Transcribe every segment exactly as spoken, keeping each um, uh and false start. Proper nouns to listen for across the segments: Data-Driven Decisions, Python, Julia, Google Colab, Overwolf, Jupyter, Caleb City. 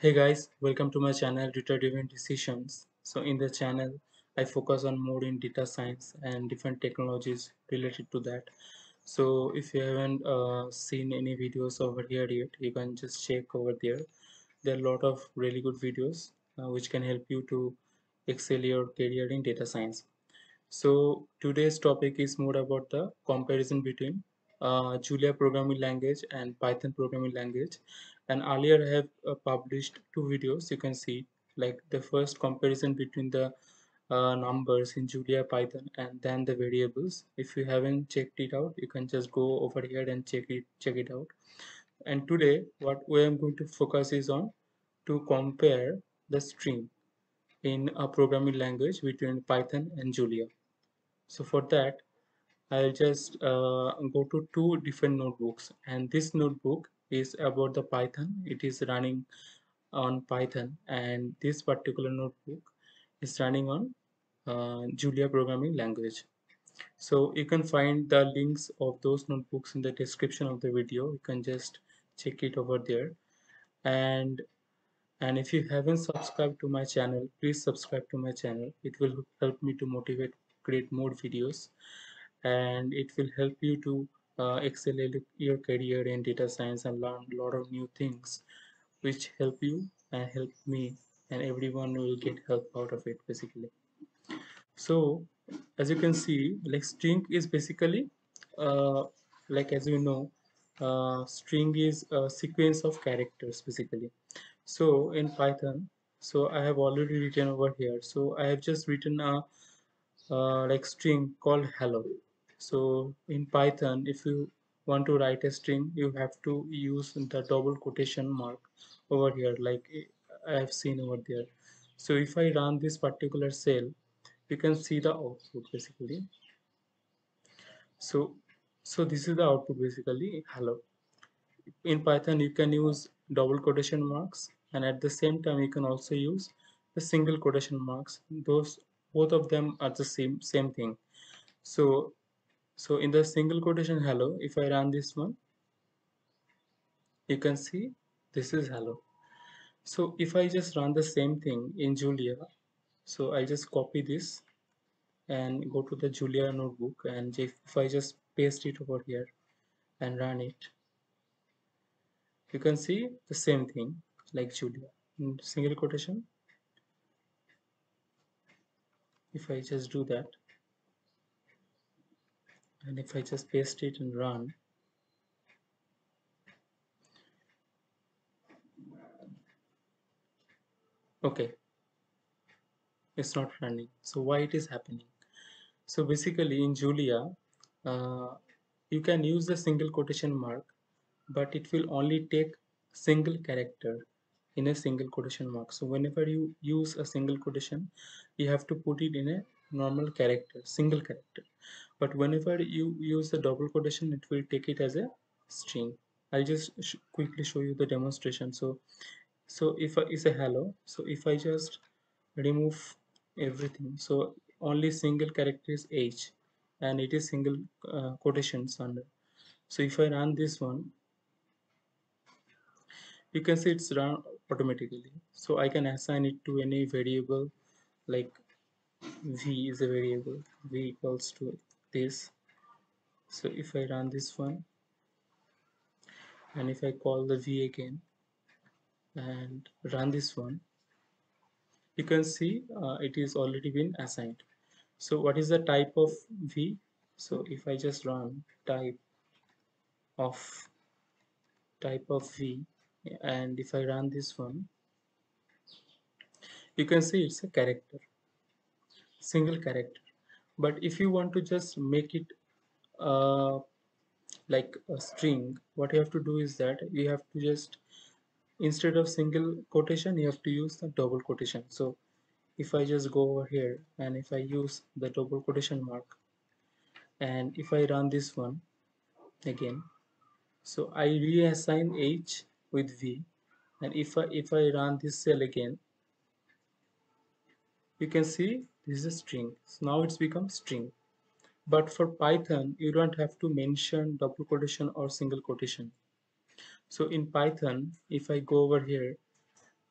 Hey guys, welcome to my channel Data-Driven Decisions. So in the channel, I focus on more in data science and different technologies related to that. So if you haven't uh, seen any videos over here yet, you can just check over there. There are a lot of really good videos uh, which can help you to excel your career in data science. So today's topic is more about the comparison between Uh, Julia programming language and Python programming language, and earlier I have uh, published two videos. You can see like the first comparison between the uh, numbers in Julia Python and then the variables. If you haven't checked it out, you can just go over here and check it check it out. And today what we am going to focus is on to compare the string in a programming language between Python and Julia. So for that I'll just uh, go to two different notebooks, and this notebook is about the Python. It is running on Python, and this particular notebook is running on uh, Julia programming language. So you can find the links of those notebooks in the description of the video. You can just check it over there. And and if you haven't subscribed to my channel, please subscribe to my channel. It will help me to motivate create more videos, and it will help you to uh, accelerate your career in data science and learn a lot of new things which help you and help me, and everyone will get help out of it basically. So as you can see, like string is basically uh, like as you know uh, string is a sequence of characters basically. So in Python, so I have already written over here, so I have just written a uh, like string called hello. So in Python, if you want to write a string, you have to use the double quotation mark over here, like I have seen over there. So if I run this particular cell, you can see the output basically. So so this is the output basically, hello. In Python, you can use double quotation marks, and at the same time you can also use the single quotation marks. Those both of them are the same same thing. So So in the single quotation hello, if I run this one, you can see this is hello. So if I just run the same thing in Julia, so I just copy this and go to the Julia notebook, and if I just paste it over here and run it, you can see the same thing like Julia in single quotation. If I just do that, and if I just paste it and run, okay, it's not running. So why it is happening? So basically in Julia, uh, you can use the single quotation mark, but it will only take single character in a single quotation mark. So whenever you use a single quotation, you have to put it in a normal character, single character. But whenever you use the double quotation, it will take it as a string. I'll just sh quickly show you the demonstration. So, so if it's a hello, so if I just remove everything, so only single character is H, and it is single uh, quotations under. So if I run this one, you can see it's run automatically. So I can assign it to any variable, like v is a variable, v equals to this. So if I run this one, and if I call the v again and run this one, you can see uh, it is already been assigned. So what is the type of v? So if I just run type of type of v, and if I run this one, you can see it's a character, single character. But if you want to just make it uh, like a string, what you have to do is that you have to just, instead of single quotation, you have to use the double quotation. So if I just go over here, and if I use the double quotation mark, and if I run this one again, so I reassign H with V, and if I if I run this cell again, you can see this is a string. So now it's become string. But for Python, you don't have to mention double quotation or single quotation. So in Python, if I go over here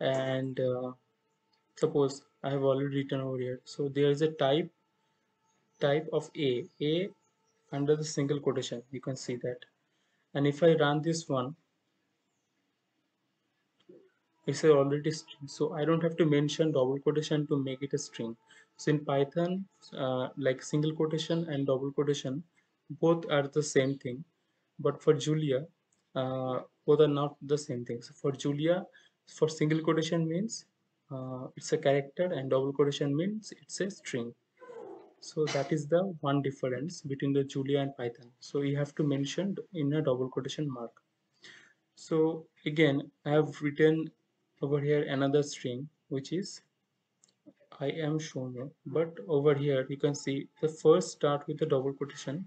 and uh, suppose I have already written over here. So there is a type type of a a under the single quotation, you can see that. And if I run this one, it's already string, so I don't have to mention double quotation to make it a string. So in Python, uh, like single quotation and double quotation, both are the same thing, but for Julia, uh, both are not the same thing. So for Julia, for single quotation means uh, it's a character, and double quotation means it's a string. So that is the one difference between the Julia and Python. So you have to mention in a double quotation mark. So again, I have written over here another string, which is I am shown here, but over here you can see the first start with the double quotation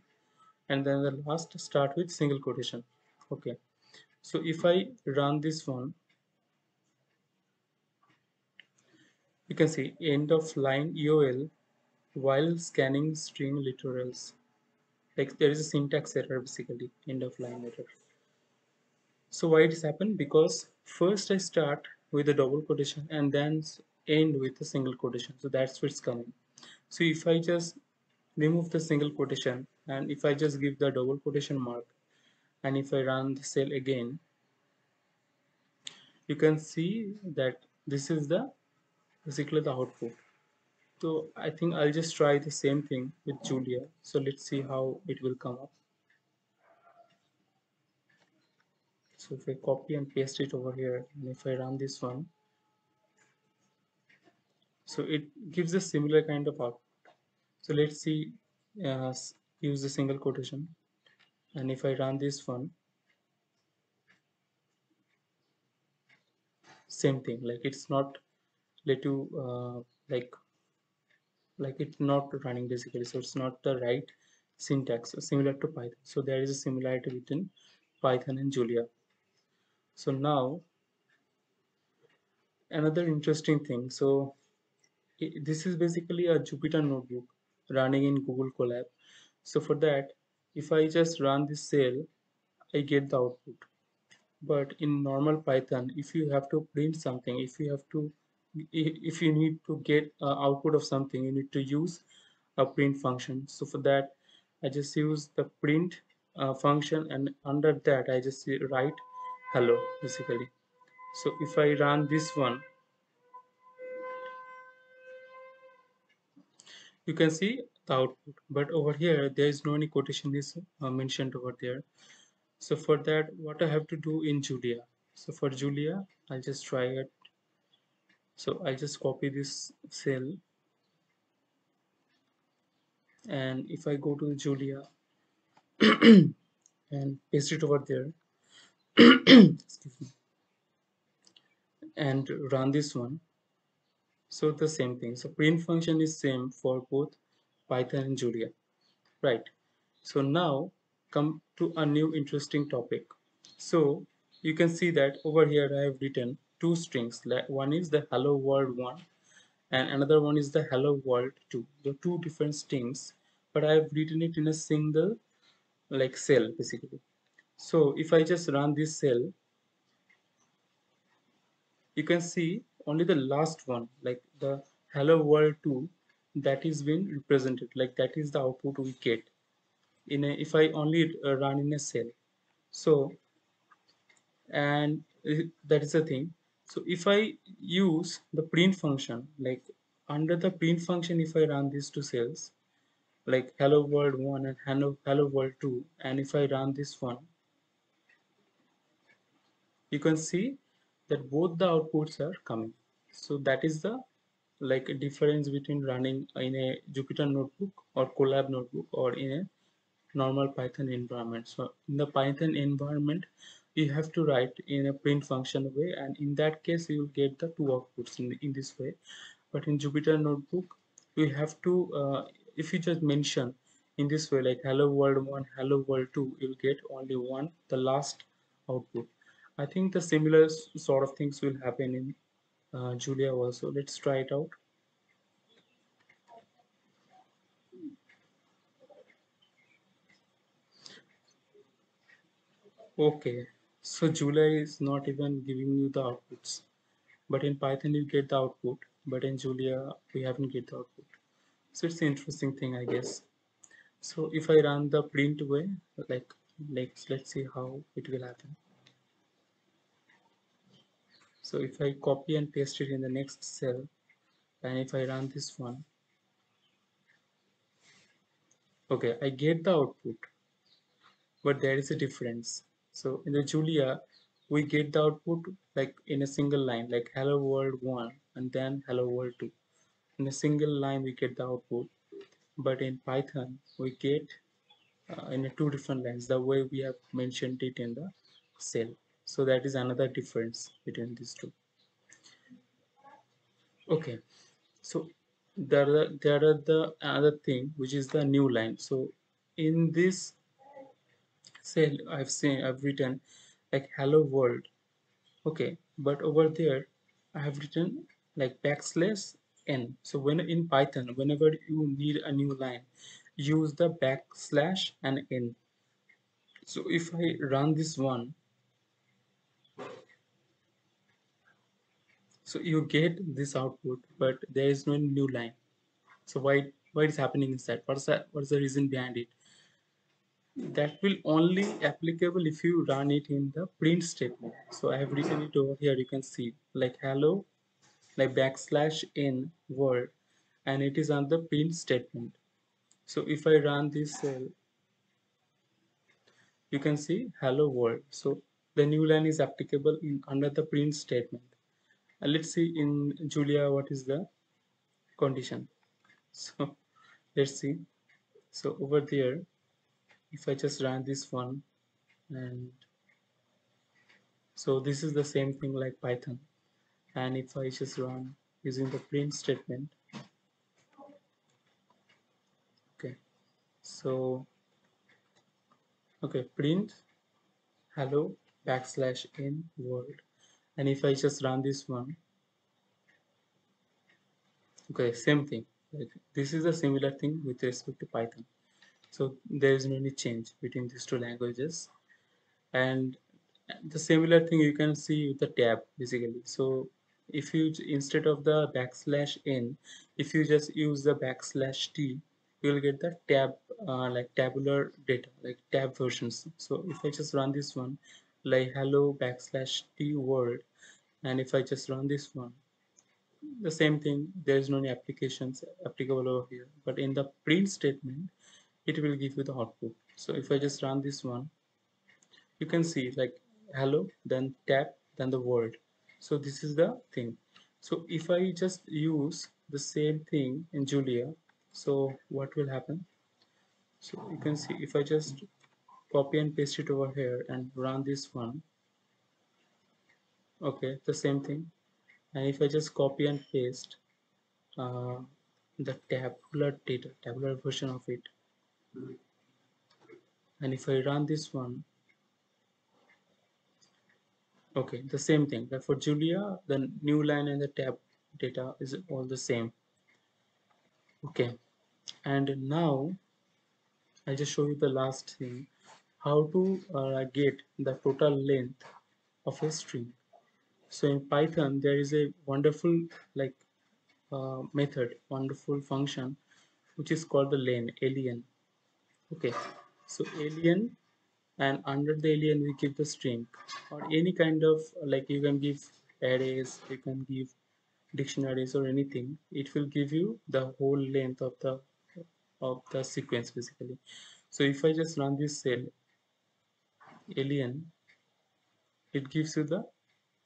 and then the last start with single quotation. Okay, so if I run this one, you can see end of line E O L while scanning string literals. Like there is a syntax error, basically end of line error. So why it has happened? Because first I start with a double quotation and then end with a single quotation. So that's what's coming. So if I just remove the single quotation and if I just give the double quotation mark and if I run the cell again, you can see that this is the basically the output. So I think I'll just try the same thing with Julia. So let's see how it will come up. So if I copy and paste it over here and if I run this one, so it gives a similar kind of output. So let's see, uh, use the single quotation, and if I run this one, same thing, like it's not let you uh, like like it's not running basically. So it's not the right syntax, similar to Python. So there is a similarity between Python and Julia. So now another interesting thing, so it, this is basically a Jupyter notebook running in Google Colab. So for that, if I just run this cell, I get the output. But in normal Python, if you have to print something, if you have to if you need to get uh, output of something, you need to use a print function. So for that, I just use the print uh, function, and under that I just write hello basically. So if I run this one, you can see the output, but over here there is no any quotation is uh, mentioned over there. So for that, what I have to do in Julia, so for Julia I'll just try it. So I'll just copy this cell, and if I go to Julia and paste it over there, excuse me, and run this one, so the same thing. So print function is same for both Python and Julia, right? So now come to a new interesting topic. So you can see that over here I have written two strings, like one is the hello world one and another one is the hello world two. The two different strings, but I have written it in a single like cell basically. So if I just run this cell, you can see only the last one, like the hello world two, that is being represented, like that is the output we get in a, if I only run in a cell. So and that is the thing. So if I use the print function, like under the print function, if I run these two cells, like hello world one and hello, hello world two, and if I run this one, you can see that both the outputs are coming. So that is the like difference between running in a Jupyter notebook or Colab notebook or in a normal Python environment. So in the Python environment, you have to write in a print function way, and in that case you will get the two outputs in, in this way. But in Jupyter notebook, you have to uh, if you just mention in this way, like hello world one, hello world two, you will get only one, the last output. I think the similar sort of things will happen in uh, Julia also. Let's try it out. Okay, so Julia is not even giving you the outputs. But in Python, you get the output, but in Julia, we haven't get the output. So it's an interesting thing, I guess. So if I run the print way, like, like let's see how it will happen. So if I copy and paste it in the next cell, and if I run this one, okay, I get the output, but there is a difference. So in the Julia, we get the output like in a single line, like hello world one and then hello world two. In a single line, we get the output, but in Python, we get uh, in a two different lines, the way we have mentioned it in the cell. So that is another difference between these two. Okay, so there are there are the other thing, which is the new line. So in this cell, I've seen I've written like hello world, okay, but over there I have written like backslash n. So when in Python, whenever you need a new line, use the backslash and n. So if I run this one, so you get this output, but there is no new line. So why why is happening inside? What's that? What's the reason behind it? That will only applicable if you run it in the print statement. So I have written it over here. You can see like hello, like backslash n word, and it is on the print statement. So if I run this cell, you can see hello world. So the new line is applicable in under the print statement. And let's see in Julia what is the condition. So let's see. So over there, if I just run this one, and so this is the same thing like Python. And if I just run using the print statement, okay, so okay, print hello backslash in world, and if I just run this one, okay, same thing. This is a similar thing with respect to Python. So there is no any change between these two languages, and the similar thing you can see with the tab basically. So if you instead of the backslash n, if you just use the backslash t, you will get the tab uh, like tabular data, like tab versions. So if I just run this one, like hello backslash t world, and if I just run this one, the same thing. There is no any applications applicable over here, but in the print statement, it will give you the output. So if I just run this one, you can see like hello, then tab, then the word. So this is the thing. So if I just use the same thing in Julia, so what will happen? So you can see if I just copy and paste it over here and run this one, okay, the same thing. And if I just copy and paste uh, the tabular data, tabular version of it, and if I run this one, okay, the same thing. But for Julia, the new line and the tab data is all the same. Okay, and now I'll just show you the last thing, how to uh, get the total length of a string. So in Python, there is a wonderful like uh, method, wonderful function, which is called the len, len. Okay, so alien, and under the alien we give the string or any kind of, like you can give arrays, you can give dictionaries or anything. It will give you the whole length of the of the sequence basically. So if I just run this cell alien, it gives you the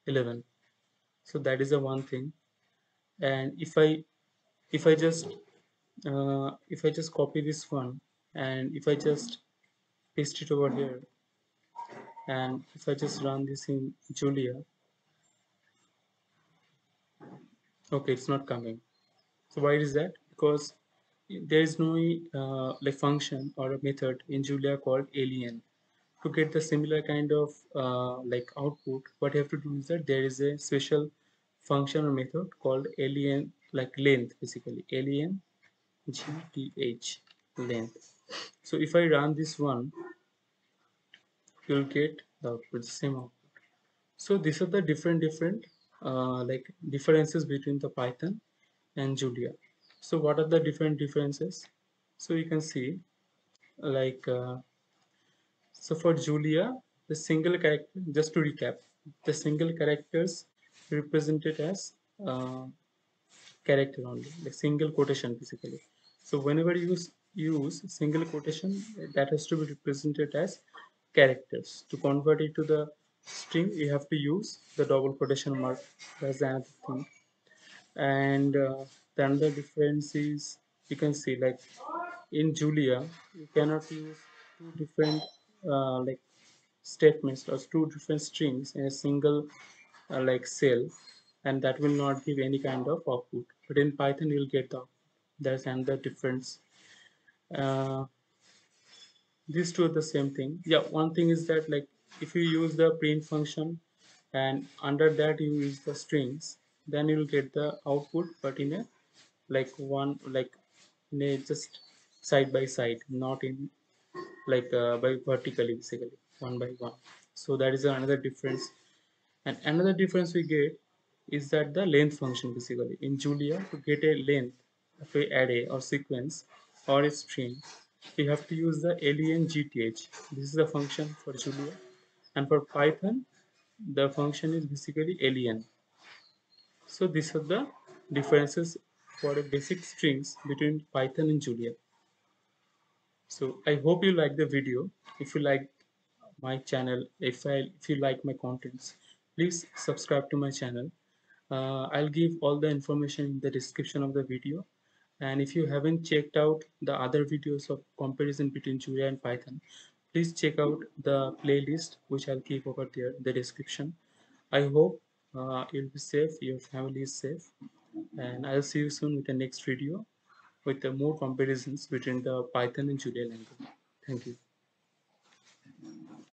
eleven. So that is the one thing. And if I if I just uh, if I just copy this one, and if I just paste it over here, and if I just run this in Julia, okay, it's not coming. So why is that? Because there is no uh, like function or a method in Julia called alien. To get the similar kind of uh, like output, what you have to do is that there is a special function or method called alien, like length basically, alien gth length. So if I run this one, you'll get the output, the same output. So these are the different different uh, like differences between the Python and Julia. So what are the different differences? So you can see like uh, so for Julia, the single character, just to recap, the single characters represented as uh, character only, like single quotation basically. So whenever you use single quotation, that has to be represented as characters. To convert it to the string, you have to use the double quotation mark. That's another thing. And uh, the other difference is, you can see like in Julia, you cannot use two different uh, like statements or two different strings in a single uh, like cell, and that will not give any kind of output. But in Python, you'll get the output. That's another difference. Uh, these two are the same thing. Yeah, one thing is that like if you use the print function and under that you use the strings, then you'll get the output, but in a like one like in a just side by side, not in like uh, by vertically basically, one by one. So that is another difference. And another difference we get is that the length function basically. In Julia, to get a length of an array or sequence or a string, you have to use the len gth. This is the function for Julia, and for Python the function is basically len. So these are the differences for the basic strings between Python and Julia. So I hope you like the video. If you like my channel, if I if you like my contents, please subscribe to my channel. uh, I'll give all the information in the description of the video. And if you haven't checked out the other videos of comparison between Julia and Python, please check out the playlist, which I'll keep over there in the description. I hope uh, you'll be safe, your family is safe, and I'll see you soon with the next video with the more comparisons between the Python and Julia language. Thank you.